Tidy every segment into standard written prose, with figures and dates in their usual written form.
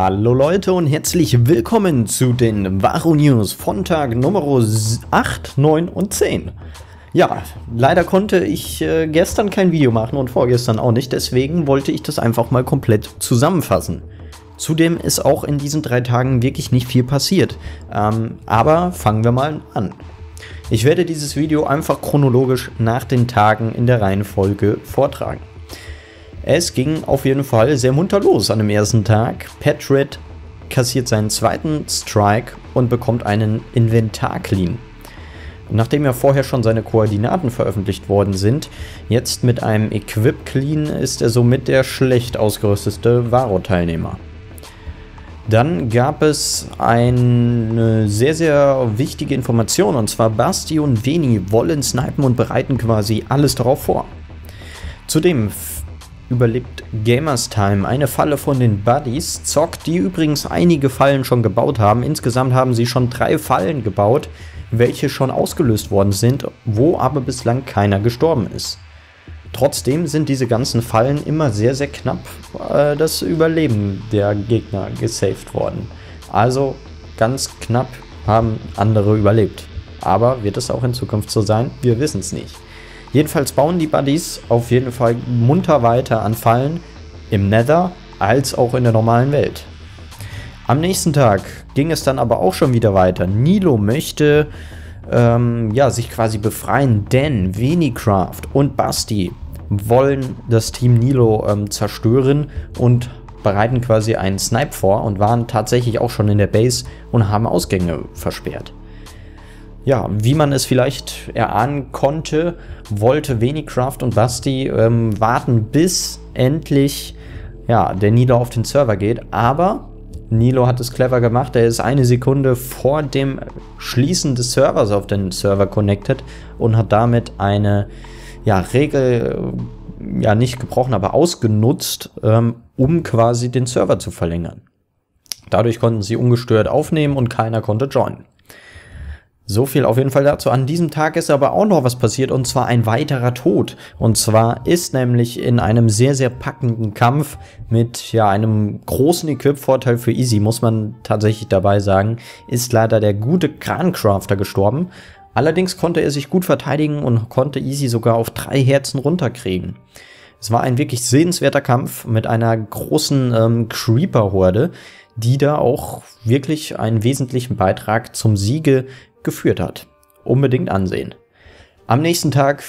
Hallo Leute und herzlich willkommen zu den VARO News von Tag Nummer 8, 9 und 10. Ja, leider konnte ich gestern kein Video machen und vorgestern auch nicht, deswegen wollte ich das einfach mal komplett zusammenfassen. Zudem ist auch in diesen 3 Tagen wirklich nicht viel passiert, aber fangen wir mal an. Ich werde dieses Video einfach chronologisch nach den Tagen in der Reihenfolge vortragen. Es ging auf jeden Fall sehr munter los an dem ersten Tag. Petrit kassiert seinen zweiten Strike und bekommt einen Inventar-Clean. Nachdem ja vorher schon seine Koordinaten veröffentlicht worden sind, jetzt mit einem Equip-Clean ist er somit der schlecht ausgerüstete VARO-Teilnehmer. Dann gab es eine sehr, sehr wichtige Information, und zwar Basti und Veni wollen snipen und bereiten quasi alles darauf vor. Zudem überlebt Gamers Time eine Falle von den Buddies, zockt, die übrigens einige Fallen schon gebaut haben. Insgesamt haben sie schon 3 Fallen gebaut, welche schon ausgelöst worden sind, wo aber bislang keiner gestorben ist. Trotzdem sind diese ganzen Fallen immer sehr, sehr knapp das Überleben der Gegner gesaved worden. Also ganz knapp haben andere überlebt. Aber wird es auch in Zukunft so sein? Wir wissen es nicht. Jedenfalls bauen die Buddies auf jeden Fall munter weiter an Fallen im Nether als auch in der normalen Welt. Am nächsten Tag ging es dann aber auch schon wieder weiter. Nilo möchte sich quasi befreien, denn VeniCraft und Basti wollen das Team Nilo zerstören und bereiten quasi einen Snipe vor und waren tatsächlich auch schon in der Base und haben Ausgänge versperrt. Ja, wie man es vielleicht erahnen konnte, wollte VeniCraft und Basti warten, bis endlich der Nilo auf den Server geht. Aber Nilo hat es clever gemacht, er ist eine Sekunde vor dem Schließen des Servers auf den Server connected und hat damit eine Regel nicht gebrochen, aber ausgenutzt, um quasi den Server zu verlängern. Dadurch konnten sie ungestört aufnehmen und keiner konnte joinen. So viel auf jeden Fall dazu. An diesem Tag ist aber auch noch was passiert, und zwar ein weiterer Tod. Und zwar ist nämlich in einem sehr, sehr packenden Kampf mit einem großen Equip-Vorteil für Easy, muss man tatsächlich dabei sagen, ist leider der gute Kran-Crafter gestorben. Allerdings konnte er sich gut verteidigen und konnte Easy sogar auf 3 Herzen runterkriegen. Es war ein wirklich sehenswerter Kampf mit einer großen Creeper-Horde, die da auch wirklich einen wesentlichen Beitrag zum Siege geführt hat. Unbedingt ansehen. Am nächsten Tag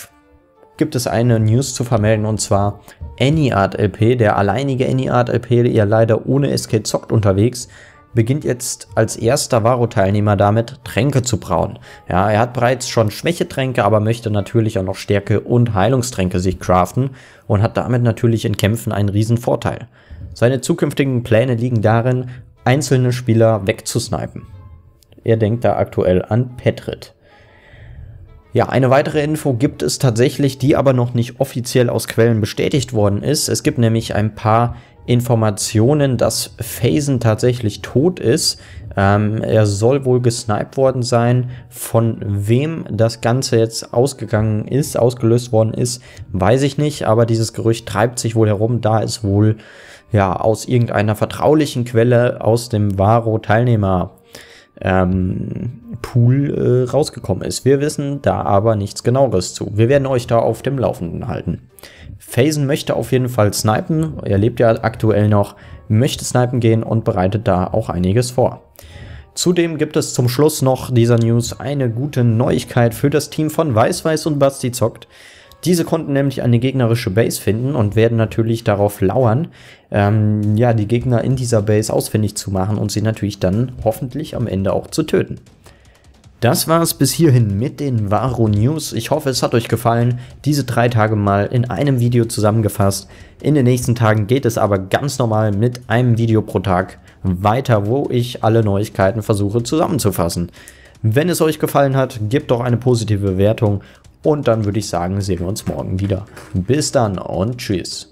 gibt es eine News zu vermelden, und zwar AnyArtLP, der alleinige AnyArtLP, der leider ohne SK zockt unterwegs, beginnt jetzt als erster VARO-Teilnehmer damit, Tränke zu brauen. Ja, er hat bereits schon Schwächetränke, aber möchte natürlich auch noch Stärke- und Heilungstränke sich craften und hat damit natürlich in Kämpfen einen riesen Vorteil. Seine zukünftigen Pläne liegen darin, einzelne Spieler wegzusnipen. Er denkt da aktuell an Petrit. Ja, eine weitere Info gibt es tatsächlich, die aber noch nicht offiziell aus Quellen bestätigt worden ist. Es gibt nämlich ein paar Informationen, dass Fazon tatsächlich tot ist. Er soll wohl gesniped worden sein. Von wem das Ganze jetzt ausgelöst worden ist, weiß ich nicht. Aber dieses Gerücht treibt sich wohl herum, da es wohl aus irgendeiner vertraulichen Quelle aus dem VARO-Teilnehmer Pool rausgekommen ist. Wir wissen da aber nichts Genaueres zu. Wir werden euch da auf dem Laufenden halten. Fazon möchte auf jeden Fall snipen. Er lebt ja aktuell noch, möchte snipen gehen und bereitet da auch einiges vor. Zudem gibt es zum Schluss noch dieser News eine gute Neuigkeit für das Team von Weißweiß und Basti zockt. Diese konnten nämlich eine gegnerische Base finden und werden natürlich darauf lauern, die Gegner in dieser Base ausfindig zu machen und sie natürlich dann hoffentlich am Ende auch zu töten. Das war es bis hierhin mit den VARO News. Ich hoffe, es hat euch gefallen. Diese 3 Tage mal in einem Video zusammengefasst. In den nächsten Tagen geht es aber ganz normal mit einem Video pro Tag weiter, wo ich alle Neuigkeiten versuche zusammenzufassen. Wenn es euch gefallen hat, gebt doch eine positive Bewertung. Und dann würde ich sagen, sehen wir uns morgen wieder. Bis dann und tschüss.